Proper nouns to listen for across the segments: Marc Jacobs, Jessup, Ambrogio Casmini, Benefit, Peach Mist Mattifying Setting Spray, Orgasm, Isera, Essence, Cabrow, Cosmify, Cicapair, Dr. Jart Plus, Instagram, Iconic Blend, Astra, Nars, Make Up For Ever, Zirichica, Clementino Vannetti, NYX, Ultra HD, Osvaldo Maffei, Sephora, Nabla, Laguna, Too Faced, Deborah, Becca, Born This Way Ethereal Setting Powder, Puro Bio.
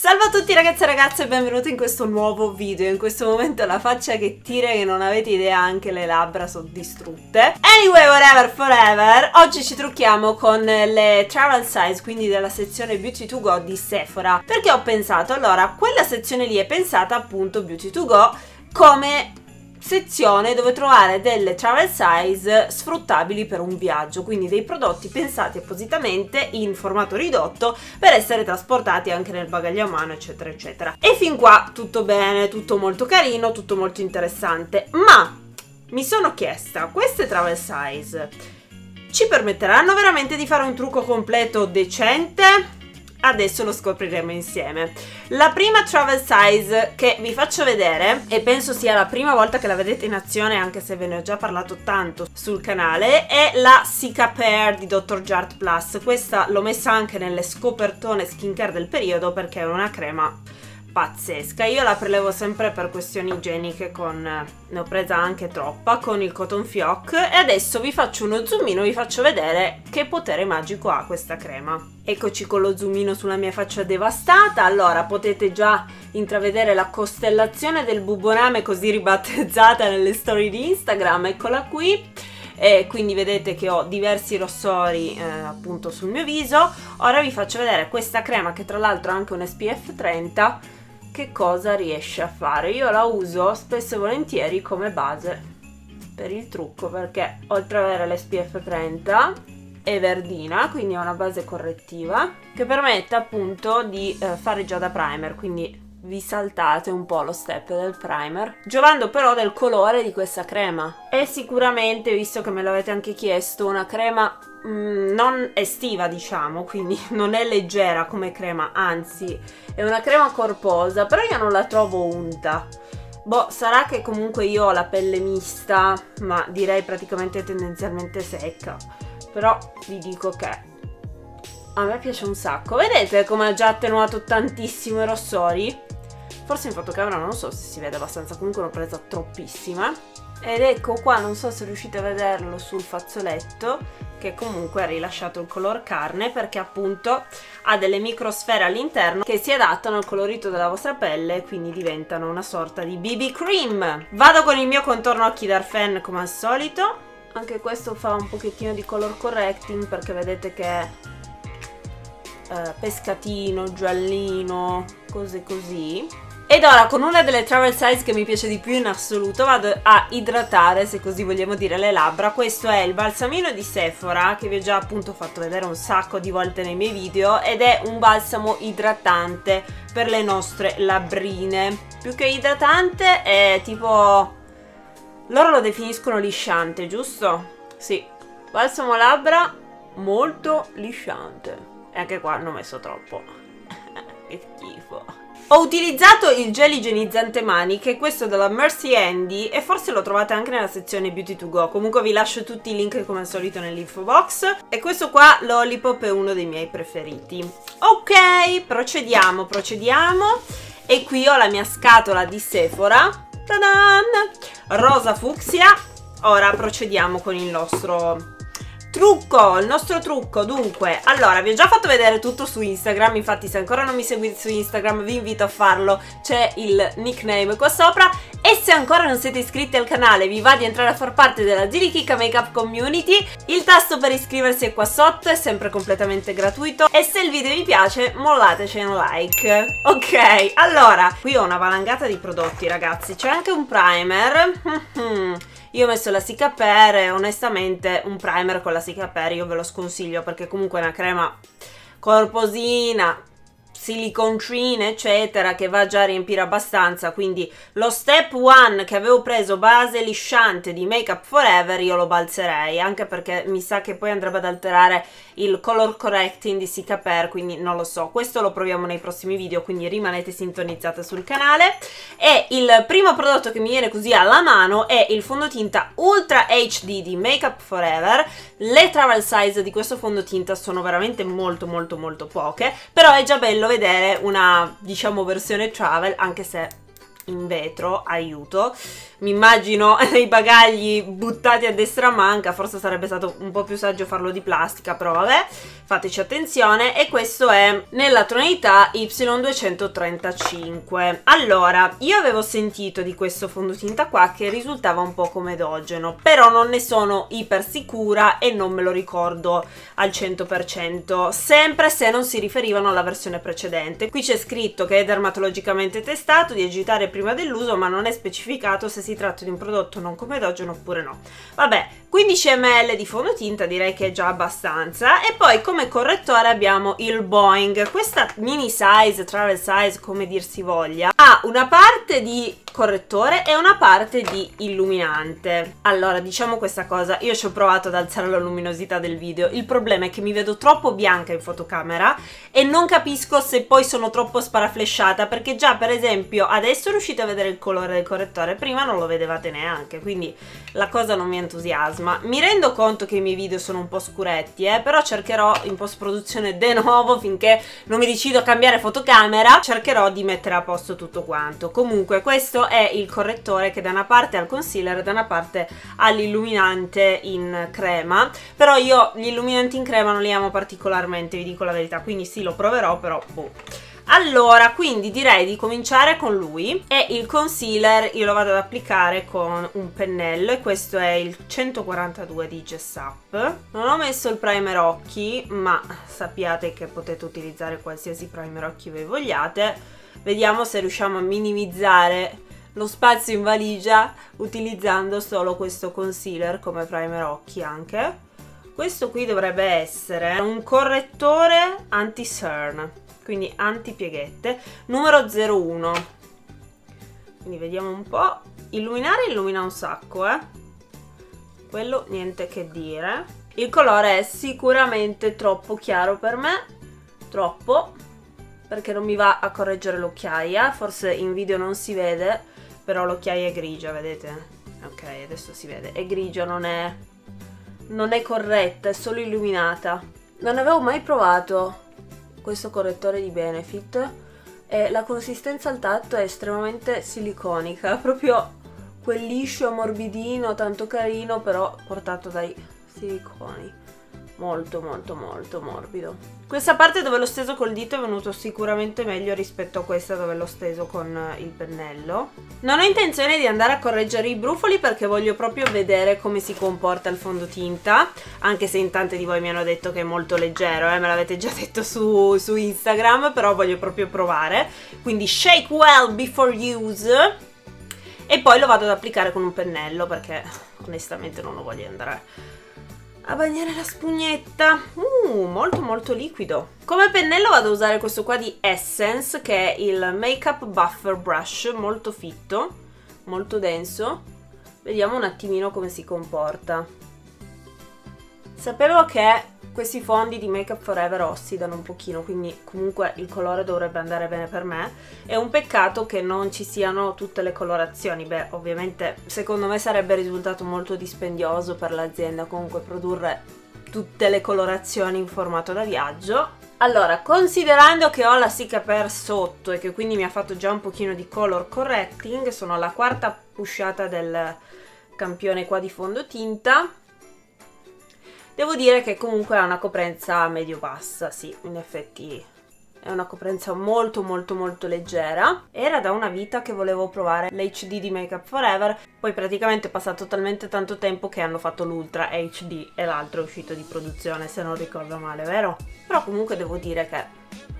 Salve a tutti ragazzi e ragazze e benvenuti in questo nuovo video. In questo momento la faccia che tira che non avete idea, anche le labbra sono distrutte. Anyway, whatever, forever. Oggi ci trucchiamo con le travel size, quindi della sezione Beauty to Go di Sephora. Perché ho pensato, allora, quella sezione lì è pensata appunto Beauty to Go come sezione dove trovare delle travel size sfruttabili per un viaggio, quindi dei prodotti pensati appositamente in formato ridotto per essere trasportati anche nel bagaglio a mano, eccetera eccetera. E fin qua tutto bene, tutto molto carino, tutto molto interessante, ma mi sono chiesta, queste travel size ci permetteranno veramente di fare un trucco completo decente? Adesso lo scopriremo insieme. La prima travel size che vi faccio vedere, e penso sia la prima volta che la vedete in azione anche se ve ne ho già parlato tanto sul canale, è la Cicapair di Dr. Jart Plus. Questa l'ho messa anche nelle scopertone skincare del periodo perché è una crema pazzesca. Io la prelevo sempre per questioni igieniche, ne ho presa anche troppa con il cotton fioc, e adesso vi faccio uno zoomino, vi faccio vedere che potere magico ha questa crema. Eccoci con lo zoomino sulla mia faccia devastata. Allora potete già intravedere la costellazione del bubboname, così ribattezzata nelle storie di Instagram, eccola qui. E quindi vedete che ho diversi rossori appunto sul mio viso. Ora vi faccio vedere questa crema, che tra l'altro ha anche un SPF 30, che cosa riesce a fare. Io la uso spesso e volentieri come base per il trucco, perché oltre ad avere l'SPF 30 è verdina, quindi è una base correttiva che permette appunto di fare già da primer, quindi vi saltate un po' lo step del primer, giovando però del colore di questa crema. È sicuramente, visto che me l'avete anche chiesto, una crema non estiva, diciamo, quindi non è leggera come crema, anzi è una crema corposa, però io non la trovo unta. Boh, sarà che comunque io ho la pelle mista, ma direi praticamente tendenzialmente secca, però vi dico che a me piace un sacco. Vedete come ha già attenuato tantissimo i rossori? Forse in fotocamera non so se si vede abbastanza, comunque l'ho presa troppissima. Ed ecco qua, non so se riuscite a vederlo sul fazzoletto, che comunque ha rilasciato il color carne, perché appunto ha delle microsfere all'interno che si adattano al colorito della vostra pelle, quindi diventano una sorta di BB cream. Vado con il mio contorno occhi d'Arfen come al solito. Anche questo fa un pochettino di color correcting, perché vedete che è pescatino, giallino, cose così. Ed ora con una delle travel size che mi piace di più in assoluto vado a idratare, se così vogliamo dire, le labbra. Questo è il balsamino di Sephora, che vi ho già appunto fatto vedere un sacco di volte nei miei video, ed è un balsamo idratante per le nostre labbrine. Più che idratante è tipo, loro lo definiscono lisciante, giusto? Sì, balsamo labbra molto lisciante. E anche qua non ho messo troppo. Che schifo. Ho utilizzato il gel igienizzante mani, che è questo della Mercy Handy, e forse lo trovate anche nella sezione Beauty to Go. Comunque vi lascio tutti i link come al solito nell'info box. E questo qua, l'Olipop, è uno dei miei preferiti. Ok, procediamo, procediamo. E qui ho la mia scatola di Sephora, ta-da! Rosa fucsia. Ora procediamo con il nostro trucco, il nostro trucco. Dunque, allora vi ho già fatto vedere tutto su Instagram, infatti se ancora non mi seguite su Instagram vi invito a farlo, c'è il nickname qua sopra. E se ancora non siete iscritti al canale, vi va di entrare a far parte della Zirichica Makeup Community, il tasto per iscriversi è qua sotto, è sempre completamente gratuito, e se il video vi piace mollateci un like. Ok, allora qui ho una valangata di prodotti ragazzi, c'è anche un primer. Io ho messo la Cicapair e onestamente un primer con la Cicapair io ve lo sconsiglio, perché comunque è una crema corposina, siliconcina eccetera, che va già a riempire abbastanza, quindi lo step 1 che avevo preso base lisciante di Make Up For Ever io lo balzerei, anche perché mi sa che poi andrebbe ad alterare il color correcting di Cicapair, quindi non lo so, questo lo proviamo nei prossimi video, quindi rimanete sintonizzate sul canale. E il primo prodotto che mi viene così alla mano è il fondotinta Ultra HD di Make Up For Ever. Le travel size di questo fondotinta sono veramente molto molto molto poche, però è già bello vedere una, diciamo, versione travel, anche se in vetro, aiuto, mi immagino i bagagli buttati a destra manca, forse sarebbe stato un po' più saggio farlo di plastica, però vabbè, fateci attenzione. E questo è nella tonalità Y235. Allora, io avevo sentito di questo fondotinta qua che risultava un po' comedogeno, però non ne sono iper sicura e non me lo ricordo al 100%, sempre se non si riferivano alla versione precedente. Qui c'è scritto che è dermatologicamente testato, di agitare prima dell'uso, ma non è specificato se si tratta di un prodotto non comedogeno oppure no. Vabbè, 15 ml di fondotinta direi che è già abbastanza. E poi come correttore abbiamo il Boing, questa mini size, travel size, come dir si voglia, ha una parte di correttore e una parte di illuminante. Allora, diciamo questa cosa, io ci ho provato ad alzare la luminosità del video, il problema è che mi vedo troppo bianca in fotocamera e non capisco se poi sono troppo sparaflesciata, perché già per esempio adesso riuscite a vedere il colore del correttore, prima non lo vedevate neanche, quindi la cosa non mi entusiasma. Mi rendo conto che i miei video sono un po' scuretti, però cercherò in post produzione de nuovo, finché non mi decido a cambiare fotocamera, cercherò di mettere a posto tutto quanto. Comunque questo è il correttore che da una parte al concealer e da una parte all'illuminante in crema, però io gli illuminanti in crema non li amo particolarmente, vi dico la verità, quindi sì, lo proverò, però boh. Allora, quindi direi di cominciare con lui, e il concealer io lo vado ad applicare con un pennello, e questo è il 142 di Jessup. Non ho messo il primer occhi, ma sappiate che potete utilizzare qualsiasi primer occhi voi vogliate. Vediamo se riusciamo a minimizzare lo spazio in valigia utilizzando solo questo concealer come primer occhi anche. Questo qui dovrebbe essere un correttore anti-cern, quindi antipieghette, numero 01. Quindi vediamo un po'. Illuminare illumina un sacco, quello niente che dire. Il colore è sicuramente troppo chiaro per me, troppo, perché non mi va a correggere l'occhiaia. Forse in video non si vede, però l'occhiaia è grigia, vedete? Ok, adesso si vede, è grigia, non è corretta, è solo illuminata. Non avevo mai provato questo correttore di Benefit e la consistenza al tatto è estremamente siliconica, proprio quel liscio morbidino tanto carino, però portato dai siliconi, molto molto molto morbido. Questa parte dove l'ho steso col dito è venuto sicuramente meglio rispetto a questa dove l'ho steso con il pennello. Non ho intenzione di andare a correggere i brufoli perché voglio proprio vedere come si comporta il fondotinta, anche se in tante di voi mi hanno detto che è molto leggero, me l'avete già detto su Instagram, però voglio proprio provare. Quindi shake well before use, e poi lo vado ad applicare con un pennello perché onestamente non lo voglio andare a bagnare la spugnetta. Molto molto liquido. Come pennello vado a usare questo qua di Essence, che è il Make Up Buffer Brush, molto fitto, molto denso. Vediamo un attimino come si comporta. Sapevo che questi fondi di Make Up For Ever ossidano un pochino, quindi comunque il colore dovrebbe andare bene per me. È un peccato che non ci siano tutte le colorazioni. Beh, ovviamente secondo me sarebbe risultato molto dispendioso per l'azienda comunque produrre tutte le colorazioni in formato da viaggio. Allora, considerando che ho la Cicapair sotto e che quindi mi ha fatto già un pochino di color correcting, sono alla quarta pusciata del campione qua di fondotinta. Devo dire che comunque ha una coprenza medio-bassa, sì, in effetti è una coprenza molto molto molto leggera. Era da una vita che volevo provare l'HD di Make Up For Ever, poi praticamente è passato talmente tanto tempo che hanno fatto l'Ultra HD e l'altro è uscito di produzione, se non ricordo male, vero? Però comunque devo dire che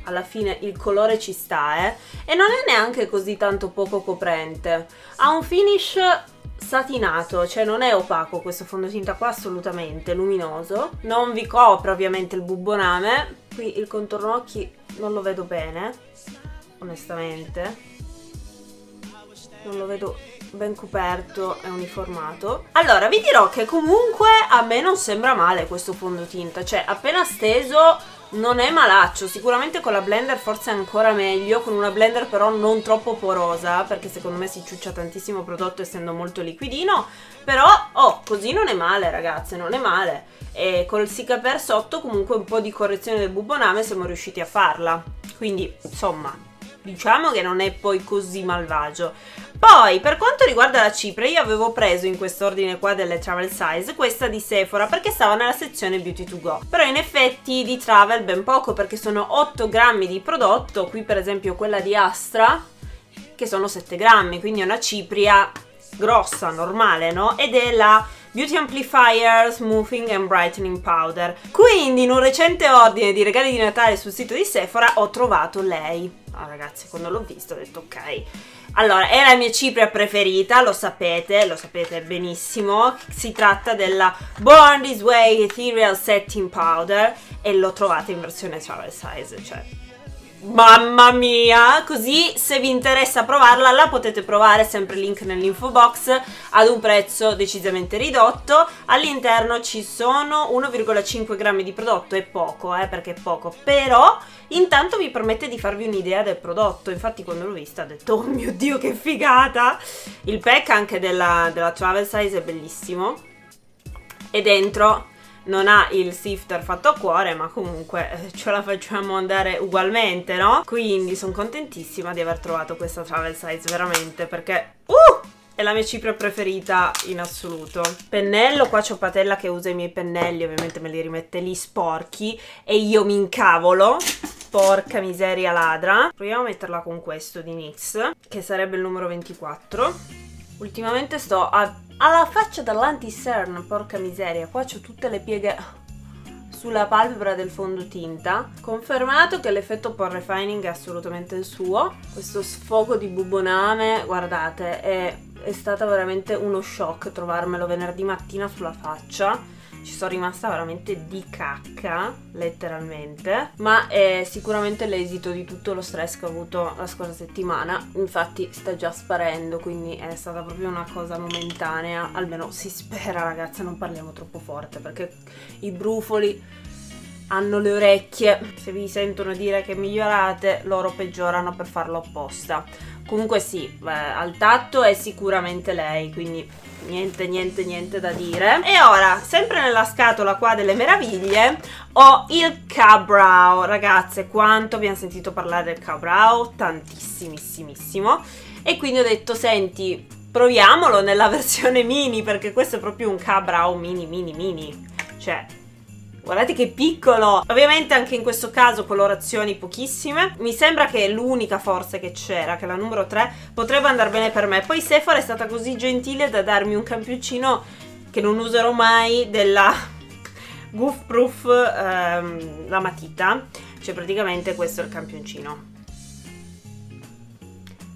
alla fine il colore ci sta, e non è neanche così tanto poco coprente. Ha un finish satinato, cioè non è opaco questo fondotinta qua, assolutamente luminoso. Non vi copre ovviamente il bubboname. Qui il contorno occhi non lo vedo bene, onestamente non lo vedo ben coperto e uniformato. Allora, vi dirò che comunque a me non sembra male questo fondotinta, cioè appena steso non è malaccio, sicuramente con la blender forse è ancora meglio, con una blender però non troppo porosa, perché secondo me si ciuccia tantissimo prodotto essendo molto liquidino. Però così non è male, ragazze, non è male. E col Cicapair sotto comunque un po' di correzione del bubboname siamo riusciti a farla, quindi insomma diciamo che non è poi così malvagio. Poi per quanto riguarda la cipria, io avevo preso in quest'ordine qua delle travel size questa di Sephora perché stava nella sezione beauty to go, però in effetti di travel ben poco perché sono 8 grammi di prodotto, qui per esempio quella di Astra che sono 7 grammi, quindi è una cipria grossa, normale, no? Ed è la Beauty Amplifier Smoothing and Brightening Powder. Quindi in un recente ordine di regali di Natale sul sito di Sephora ho trovato lei. Ah, ragazzi, quando l'ho visto ho detto ok. Allora, è la mia cipria preferita, lo sapete benissimo. Si tratta della Born This Way Ethereal Setting Powder e l'ho trovata in versione travel size, cioè mamma mia! Così se vi interessa provarla la potete provare, sempre link nell'info box, ad un prezzo decisamente ridotto. All'interno ci sono 1,5 grammi di prodotto, è poco perché è poco, però intanto vi permette di farvi un'idea del prodotto. Infatti quando l'ho vista ho detto oh mio dio che figata! Il pack anche della travel size è bellissimo e dentro non ha il sifter fatto a cuore, ma comunque ce la facciamo andare ugualmente, no? Quindi sono contentissima di aver trovato questa travel size veramente, perché è la mia cipria preferita in assoluto. Pennello, qua c'ho Patella che usa i miei pennelli, ovviamente me li rimette lì sporchi e io mi incavolo, porca miseria ladra. Proviamo a metterla con questo di NYX, che sarebbe il numero 24. Ultimamente sto alla faccia dall'anti-cern, porca miseria, qua c'ho tutte le pieghe sulla palpebra del fondotinta. Confermato che l'effetto pore refining è assolutamente il suo. Questo sfogo di buboname, guardate, è stato veramente uno shock trovarmelo venerdì mattina sulla faccia. Ci sono rimasta veramente di cacca, letteralmente, ma è sicuramente l'esito di tutto lo stress che ho avuto la scorsa settimana. Infatti sta già sparendo, quindi è stata proprio una cosa momentanea, almeno si spera. Ragazza, non parliamo troppo forte perché i brufoli hanno le orecchie, se vi sentono dire che migliorate loro peggiorano per farlo apposta. Comunque sì, al tatto è sicuramente lei, quindi niente da dire. E ora, sempre nella scatola qua delle meraviglie, ho il Cabrow. Ragazze, quanto abbiamo sentito parlare del Cabrow, tantissimissimo, e quindi ho detto senti, proviamolo nella versione mini, perché questo è proprio un Cabrow mini, cioè guardate che piccolo. Ovviamente anche in questo caso colorazioni pochissime. Mi sembra che l'unica forse che c'era, che la numero 3, potrebbe andare bene per me. Poi Sephora è stata così gentile da darmi un campioncino che non userò mai della Goof Proof, la matita. Cioè praticamente questo è il campioncino.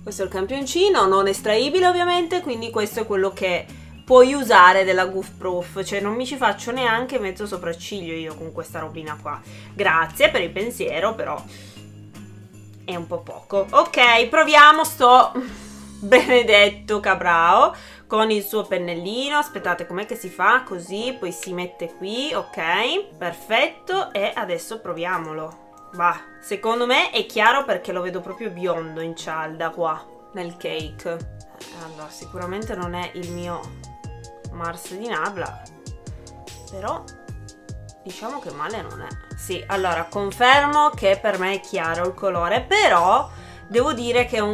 Questo è il campioncino, non estraibile ovviamente, quindi questo è quello che puoi usare della Goof Proof, cioè non mi ci faccio neanche mezzo sopracciglio io con questa robina qua. Grazie per il pensiero, però è un po' poco. Ok, proviamo sto benedetto Cabrow con il suo pennellino. Aspettate, com'è che si fa? Così, poi si mette qui, ok, perfetto. E adesso proviamolo. Va, secondo me è chiaro perché lo vedo proprio biondo in cialda qua, nel cake. Allora, sicuramente non è il mio Mars di Nabla, però diciamo che male non è. Sì, allora confermo che per me è chiaro il colore, però devo dire che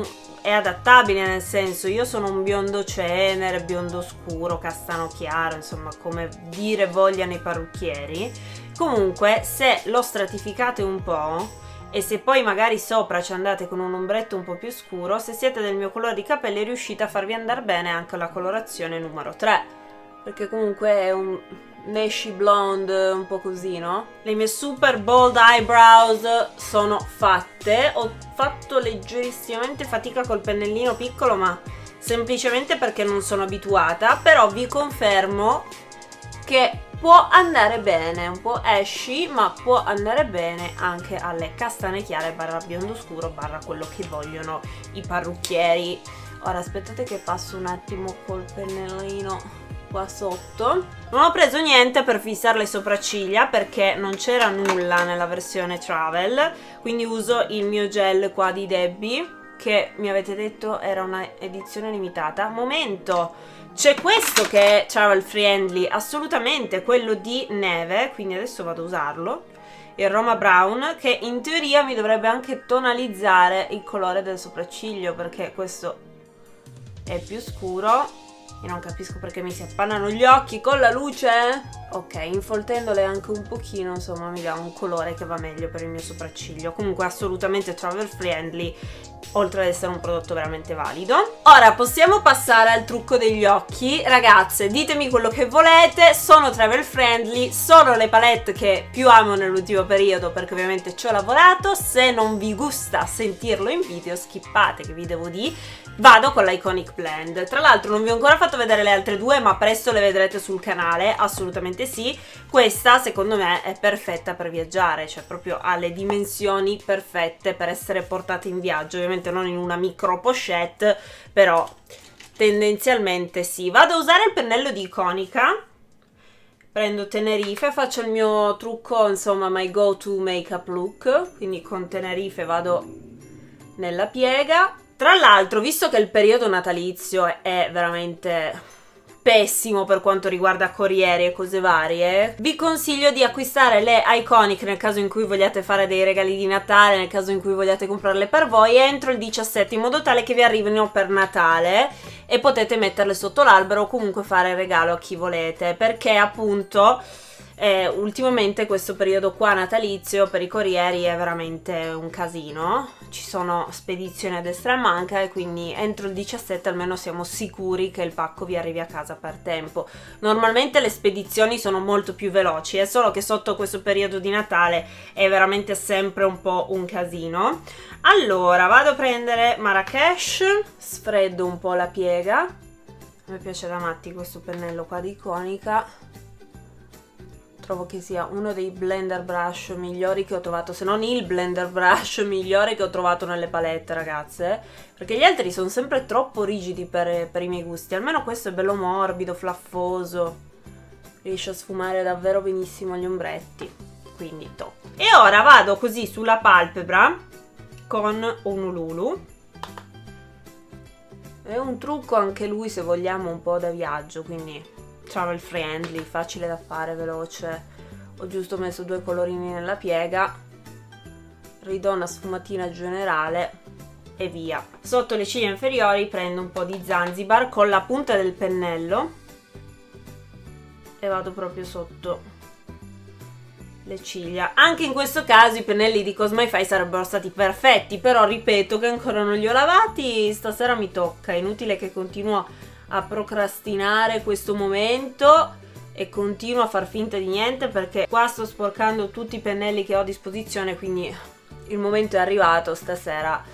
è adattabile, nel senso, io sono un biondo cenere, biondo scuro, castano chiaro, insomma come dire vogliano i parrucchieri. Comunque se lo stratificate un po' e se poi magari sopra ci andate con un ombretto un po' più scuro, se siete del mio colore di capelli riuscite a farvi andare bene anche la colorazione numero 3, perché comunque è un Nashi blonde un po' così, no? Le mie super bold eyebrows sono fatte. Ho fatto leggerissimamente fatica col pennellino piccolo, ma semplicemente perché non sono abituata, però vi confermo che può andare bene, un po' ashy, ma può andare bene anche alle castane chiare barra biondo scuro barra quello che vogliono i parrucchieri. Ora aspettate che passo un attimo col pennellino qua sotto. Non ho preso niente per fissare le sopracciglia perché non c'era nulla nella versione travel, quindi uso il mio gel qua di Debbie, che mi avete detto era una edizione limitata. Momento! C'è questo che è travel friendly, assolutamente, quello di neve, quindi adesso vado a usarlo. il Roma Brown, che in teoria mi dovrebbe anche tonalizzare il colore del sopracciglio, perché questo è più scuro. Io non capisco perché mi si appannano gli occhi con la luce. Ok, infoltendole anche un pochino, insomma, mi dà un colore che va meglio per il mio sopracciglio. Comunque assolutamente travel friendly, oltre ad essere un prodotto veramente valido. Ora possiamo passare al trucco degli occhi. Ragazze, ditemi quello che volete, sono travel friendly, sono le palette che più amo nell'ultimo periodo perché ovviamente ci ho lavorato. Se non vi gusta sentirlo in video, skippate, che vi devo dire. Vado con l'Iconic Blend. Tra l'altro non vi ho ancora fatto vedere le altre due, ma presto le vedrete sul canale, assolutamente sì. Questa secondo me è perfetta per viaggiare, cioè proprio ha le dimensioni perfette per essere portate in viaggio, ovviamente non in una micro pochette, però tendenzialmente sì. Vado a usare il pennello di Iconica, prendo Tenerife, faccio il mio trucco, insomma, my go to makeup look, quindi con Tenerife vado nella piega. Tra l'altro, visto che il periodo natalizio è veramente pessimo per quanto riguarda corrieri e cose varie, vi consiglio di acquistare le Iconic nel caso in cui vogliate fare dei regali di Natale, nel caso in cui vogliate comprarle per voi, entro il 17, in modo tale che vi arrivino per Natale e potete metterle sotto l'albero o comunque fare il regalo a chi volete, perché appunto ultimamente questo periodo qua natalizio per i corrieri è veramente un casino, ci sono spedizioni a destra e manca, e quindi entro il 17 almeno siamo sicuri che il pacco vi arrivi a casa per tempo. Normalmente le spedizioni sono molto più veloci, è solo che sotto questo periodo di Natale è veramente sempre un po' un casino. Allora vado a prendere Marrakesh, sfreddo un po' la piega, mi piace da matti questo pennello qua di Iconica, trovo che sia uno dei blender brush migliori che ho trovato, se non il blender brush migliore che ho trovato nelle palette, ragazze, perché gli altri sono sempre troppo rigidi per i miei gusti. Almeno questo è bello morbido, flaffoso, riesce a sfumare davvero benissimo gli ombretti, quindi top. E ora vado così sulla palpebra con un Ululu, è un trucco anche lui, se vogliamo, un po' da viaggio, quindi travel friendly, facile da fare, veloce. Ho giusto messo due colorini nella piega, ridò una sfumatina generale e via. Sotto le ciglia inferiori prendo un po' di Zanzibar con la punta del pennello e vado proprio sotto le ciglia. Anche in questo caso i pennelli di Cosmify sarebbero stati perfetti, però ripeto che ancora non li ho lavati, stasera mi tocca, è inutile che continuo a procrastinare questo momento e continuo a far finta di niente, perché qua sto sporcando tutti i pennelli che ho a disposizione, quindi il momento è arrivato, stasera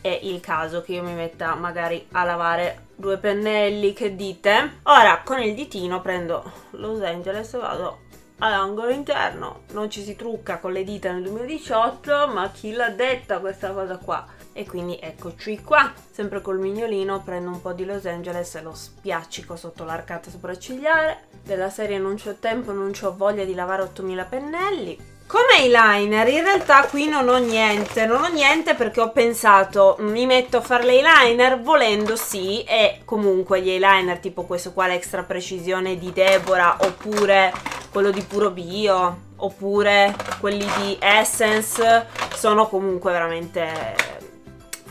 è il caso che io mi metta magari a lavare due pennelli, che dite? Ora con il ditino prendo Los Angeles e vado all'angolo interno, non ci si trucca con le dita nel 2018, ma chi l'ha detta questa cosa qua? E quindi eccoci qua, sempre col mignolino prendo un po' di Los Angeles e lo spiaccico sotto l'arcata sopraccigliare. Della serie non c'ho tempo, non c'ho voglia di lavare 8000 pennelli. Come eyeliner in realtà qui non ho niente perché ho pensato mi metto a fare l'eyeliner, volendo sì, e comunque gli eyeliner tipo questo qua, l'extra precisione di Deborah, oppure quello di Puro Bio, oppure quelli di Essence, sono comunque veramente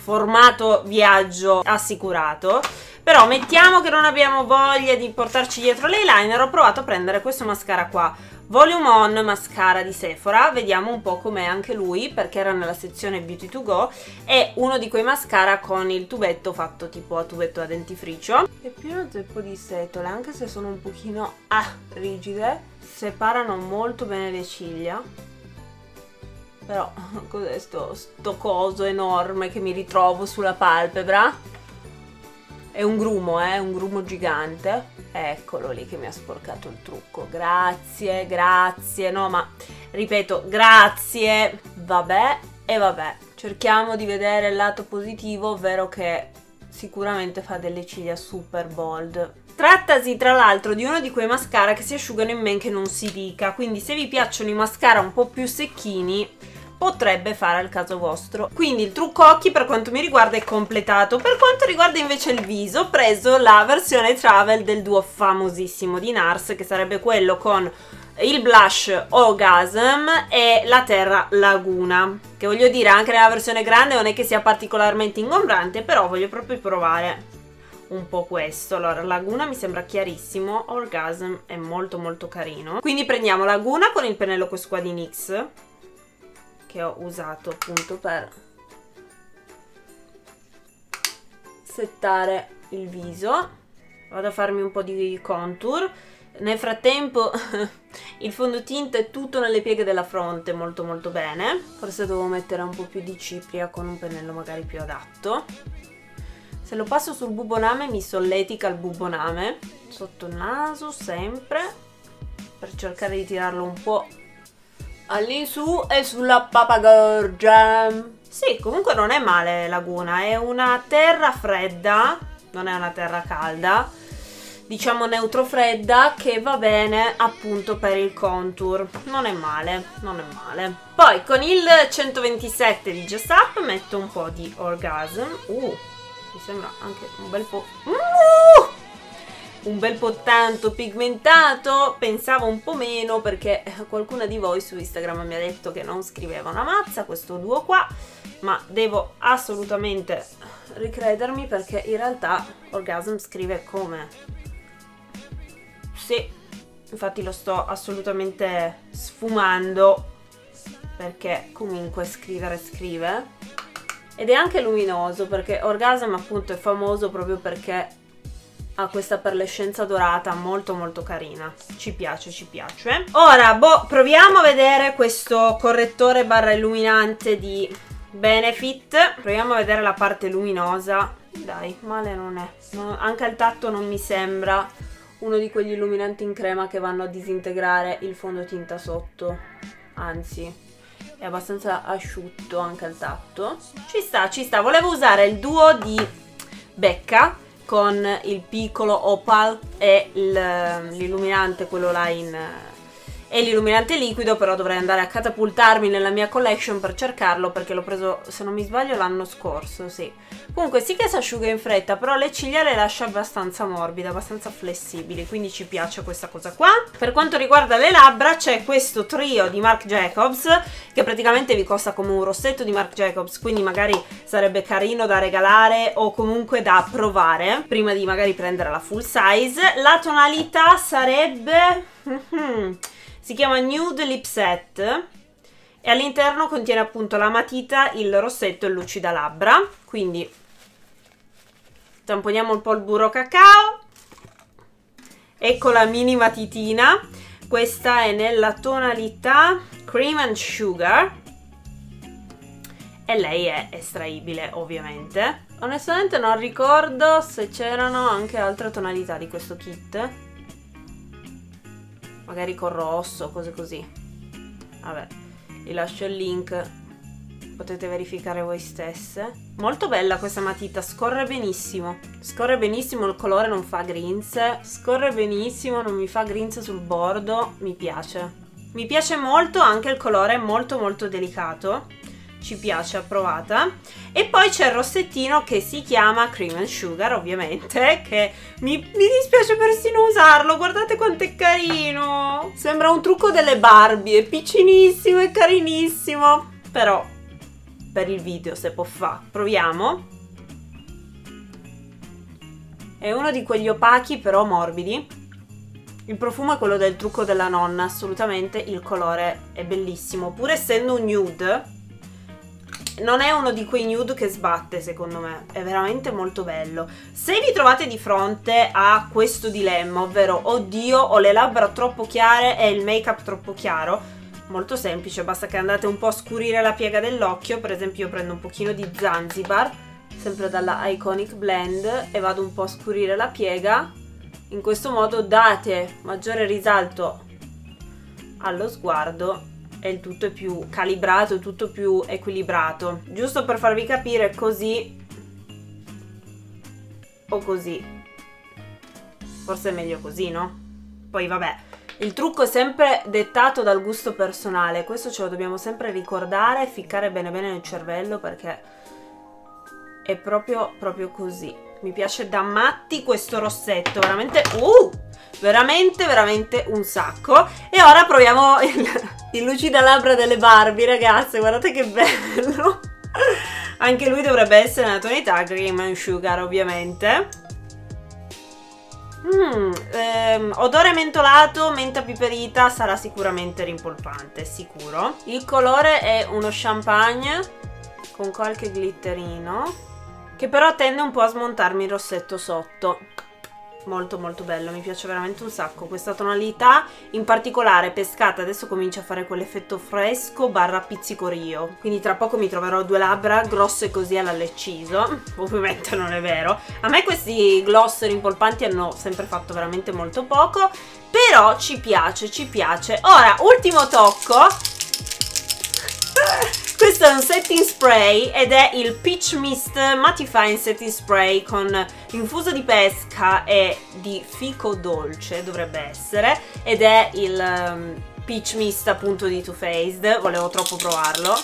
formato viaggio assicurato. Però mettiamo che non abbiamo voglia di portarci dietro l'eyeliner, ho provato a prendere questo mascara qua, Volume On mascara di Sephora, vediamo un po' com'è anche lui, perché era nella sezione Beauty to Go, è uno di quei mascara con il tubetto fatto tipo a tubetto da dentifricio, è pieno zeppo di setole, anche se sono un pochino rigide, separano molto bene le ciglia. Però cos'è sto coso enorme che mi ritrovo sulla palpebra? È un grumo, un grumo gigante. Eccolo lì che mi ha sporcato il trucco. Grazie, grazie. No, ma ripeto, grazie. Vabbè e vabbè. Cerchiamo di vedere il lato positivo, ovvero che sicuramente fa delle ciglia super bold. Trattasi tra l'altro di uno di quei mascara che si asciugano in men che non si dica, quindi se vi piacciono i mascara un po' più secchini potrebbe fare al caso vostro. Quindi il trucco occhi per quanto mi riguarda è completato. Per quanto riguarda invece il viso, ho preso la versione travel del duo famosissimo di Nars, che sarebbe quello con il blush Orgasm e la terra Laguna, che voglio dire anche nella versione grande non è che sia particolarmente ingombrante, però voglio proprio provare un po' questo. Allora, Laguna mi sembra chiarissimo, Orgasm è molto molto carino, quindi prendiamo Laguna con il pennello questo qua di NYX che ho usato appunto per settare il viso. Vado a farmi un po' di contour. Nel frattempo il fondotinta è tutto nelle pieghe della fronte, molto molto bene. Forse devo mettere un po' più di cipria con un pennello magari più adatto. Se lo passo sul bubboname mi solletica il bubboname, sotto il naso sempre, per cercare di tirarlo un po' all'insù e sulla pappagorgia. Sì, comunque non è male Laguna, è una terra fredda, non è una terra calda, diciamo neutro fredda, che va bene appunto per il contour, non è male, non è male. Poi con il 127 di Jessup metto un po' di Orgasm, mi sembra anche un bel po', un bel po' tanto pigmentato, pensavo un po' meno perché qualcuna di voi su Instagram mi ha detto che non scriveva una mazza questo duo qua, ma devo assolutamente ricredermi perché in realtà Orgasm scrive come... Sì, infatti lo sto assolutamente sfumando perché comunque scrivere scrive, ed è anche luminoso perché Orgasm appunto è famoso proprio perché ha questa perlescenza dorata molto molto carina, ci piace, ci piace. Ora proviamo a vedere questo correttore barra illuminante di Benefit, proviamo a vedere la parte luminosa. Dai, male non è, anche al tatto non mi sembra uno di quegli illuminanti in crema che vanno a disintegrare il fondotinta sotto, anzi è abbastanza asciutto anche al tatto. Ci sta, ci sta. Volevo usare il duo di Becca con il piccolo opal e l'illuminante, quello là e l'illuminante liquido, però dovrei andare a catapultarmi nella mia collection per cercarlo perché l'ho preso, se non mi sbaglio, l'anno scorso, sì. Comunque sì che si asciuga in fretta, però le ciglia le lascia abbastanza morbide, abbastanza flessibili, quindi ci piace questa cosa qua. Per quanto riguarda le labbra c'è questo trio di Marc Jacobs che praticamente vi costa come un rossetto di Marc Jacobs, quindi magari sarebbe carino da regalare o comunque da provare prima di magari prendere la full size. La tonalità sarebbe... Si chiama Nude Lip Set e all'interno contiene appunto la matita, il rossetto e il lucida labbra. Quindi tamponiamo un po' il burro cacao. Ecco la mini matitina. Questa è nella tonalità Cream and Sugar e lei è estraibile ovviamente. Onestamente non ricordo se c'erano anche altre tonalità di questo kit, magari con rosso, cose così. Vabbè, vi lascio il link, potete verificare voi stesse. Molto bella questa matita, scorre benissimo. Scorre benissimo, il colore non fa grinze, scorre benissimo, non mi fa grinze sul bordo, mi piace. Mi piace molto, anche il colore è molto molto delicato. Ci piace, approvata. E poi c'è il rossettino che si chiama Cream and Sugar ovviamente, che mi dispiace persino usarlo, guardate quanto è carino, sembra un trucco delle Barbie, è piccinissimo e carinissimo, però per il video se può fa. Proviamo, è uno di quegli opachi però morbidi. Il profumo è quello del trucco della nonna assolutamente, il colore è bellissimo pur essendo un nude. Non è uno di quei nude che sbatte, secondo me, è veramente molto bello. Se vi trovate di fronte a questo dilemma, ovvero oddio ho le labbra troppo chiare e il make up troppo chiaro, molto semplice, basta che andate un po' a scurire la piega dell'occhio. Per esempio io prendo un pochino di Zanzibar, sempre dalla Iconic Blend, e vado un po' a scurire la piega. In questo modo date maggiore risalto allo sguardo e il tutto è più calibrato, tutto più equilibrato. Giusto per farvi capire, così o così, forse è meglio così, no? Poi vabbè, il trucco è sempre dettato dal gusto personale, questo ce lo dobbiamo sempre ricordare, ficcare bene bene nel cervello, perché è proprio così. Mi piace da matti questo rossetto, veramente veramente veramente un sacco. E ora proviamo il lucidalabbra delle Barbie, ragazze, guardate che bello. Anche lui dovrebbe essere una tonalità cream and sugar, ovviamente. Odore mentolato, menta piperita, sarà sicuramente rimpolpante, sicuro. Il colore è uno champagne con qualche glitterino, che però tende un po' a smontarmi il rossetto sotto. Molto molto bello, mi piace veramente un sacco questa tonalità, in particolare pescata. Adesso comincia a fare quell'effetto fresco barra pizzicorio, quindi tra poco mi troverò due labbra grosse così all'alleciso. Ovviamente non è vero, a me questi gloss rimpolpanti hanno sempre fatto veramente molto poco, però ci piace, ci piace. Ora, ultimo tocco. Questo è un setting spray ed è il Peach Mist Mattifying Setting Spray con infuso di pesca e di fico dolce, dovrebbe essere, ed è il Peach Mist appunto di Too Faced, volevo troppo provarlo.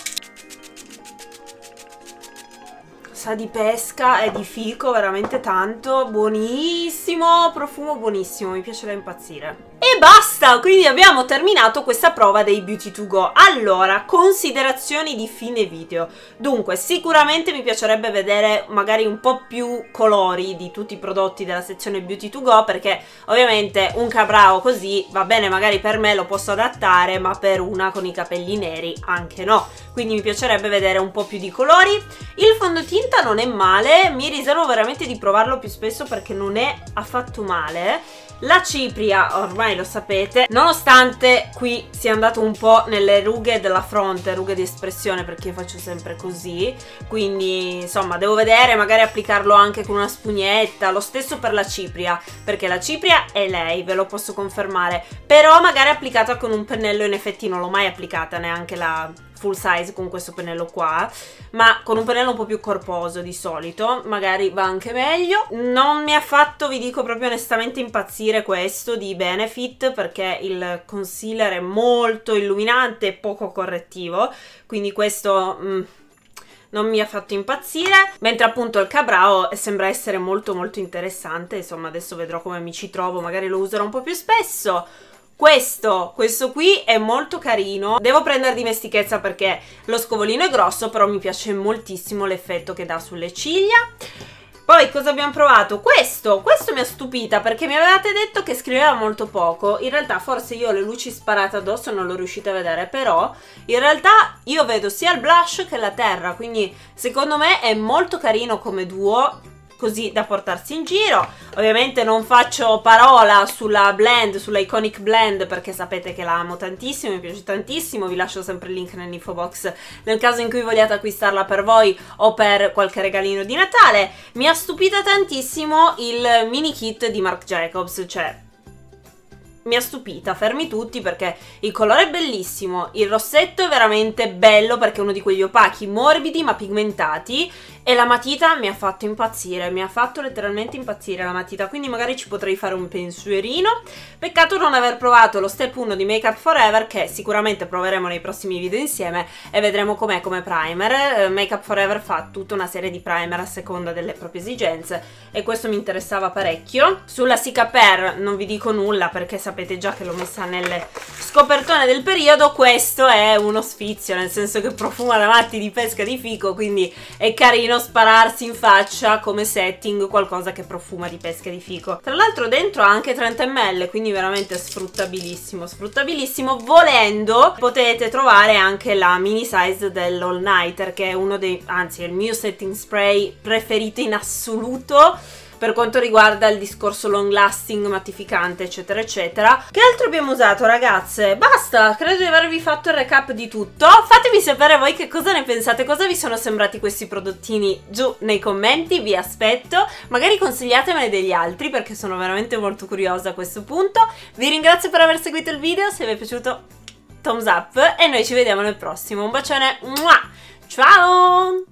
Sa di pesca e di fico veramente tanto, buonissimo, profumo buonissimo, mi piace da impazzire. E basta, quindi abbiamo terminato questa prova dei Beauty to Go. Allora, considerazioni di fine video. Dunque, sicuramente mi piacerebbe vedere magari un po' più colori di tutti i prodotti della sezione Beauty to Go, perché ovviamente un cabrao così va bene, magari per me lo posso adattare, ma per una con i capelli neri anche no. Quindi mi piacerebbe vedere un po' più di colori. Il fondotinta non è male, mi riservo veramente di provarlo più spesso perché non è affatto male. La cipria, ormai lo sapete, nonostante qui sia andato un po' nelle rughe della fronte, rughe di espressione, perché io faccio sempre così, quindi insomma devo vedere, magari applicarlo anche con una spugnetta. Lo stesso per la cipria, perché la cipria è lei, ve lo posso confermare, però magari applicata con un pennello. In effetti non l'ho mai applicata neanche la full size con questo pennello qua, ma con un pennello un po' più corposo di solito magari va anche meglio. Non mi ha fatto, vi dico proprio onestamente, impazzire questo di Benefit, perché il concealer è molto illuminante e poco correttivo, quindi questo non mi ha fatto impazzire, mentre appunto il cabrao sembra essere molto molto interessante. Insomma, adesso vedrò come mi ci trovo, magari lo userò un po' più spesso. Questo qui è molto carino, devo prendere dimestichezza perché lo scovolino è grosso, però mi piace moltissimo l'effetto che dà sulle ciglia. Poi cosa abbiamo provato? Questo mi ha stupita perché mi avevate detto che scriveva molto poco. In realtà forse io ho le luci sparate addosso e non l'ho riuscita a vedere, però in realtà io vedo sia il blush che la terra, quindi secondo me è molto carino come duo, così da portarsi in giro. Ovviamente non faccio parola sulla blend, sulla Iconic Blend, perché sapete che la amo tantissimo, mi piace tantissimo. Vi lascio sempre il link nell'info box nel caso in cui vogliate acquistarla per voi o per qualche regalino di Natale. Mi ha stupita tantissimo il mini kit di Marc Jacobs, cioè mi ha stupita, fermi tutti, perché il colore è bellissimo, il rossetto è veramente bello perché è uno di quegli opachi morbidi ma pigmentati, e la matita mi ha fatto impazzire, mi ha fatto letteralmente impazzire la matita, quindi magari ci potrei fare un pensierino. Peccato non aver provato lo step 1 di Make Up For Ever, che sicuramente proveremo nei prossimi video insieme e vedremo com'è come primer. Make Up For Ever fa tutta una serie di primer a seconda delle proprie esigenze e questo mi interessava parecchio. Sulla Cicapair non vi dico nulla perché sapete già che l'ho messa nelle scopertone del periodo. Questo è uno sfizio, nel senso che profuma da matti di pesca di fico, quindi è carino spararsi in faccia come setting qualcosa che profuma di pesca di fico. Tra l'altro dentro ha anche 30 ml, quindi veramente sfruttabilissimo, sfruttabilissimo. Volendo potete trovare anche la mini size dell'All Nighter, che è uno dei, anzi è il mio setting spray preferito in assoluto per quanto riguarda il discorso long lasting, mattificante, eccetera eccetera. Che altro abbiamo usato, ragazze? Basta, credo di avervi fatto il recap di tutto. Fatemi sapere voi che cosa ne pensate, cosa vi sono sembrati questi prodottini giù nei commenti, vi aspetto. Magari consigliatemene degli altri perché sono veramente molto curiosa a questo punto. Vi ringrazio per aver seguito il video, se vi è piaciuto thumbs up e noi ci vediamo nel prossimo. Un bacione, ciao!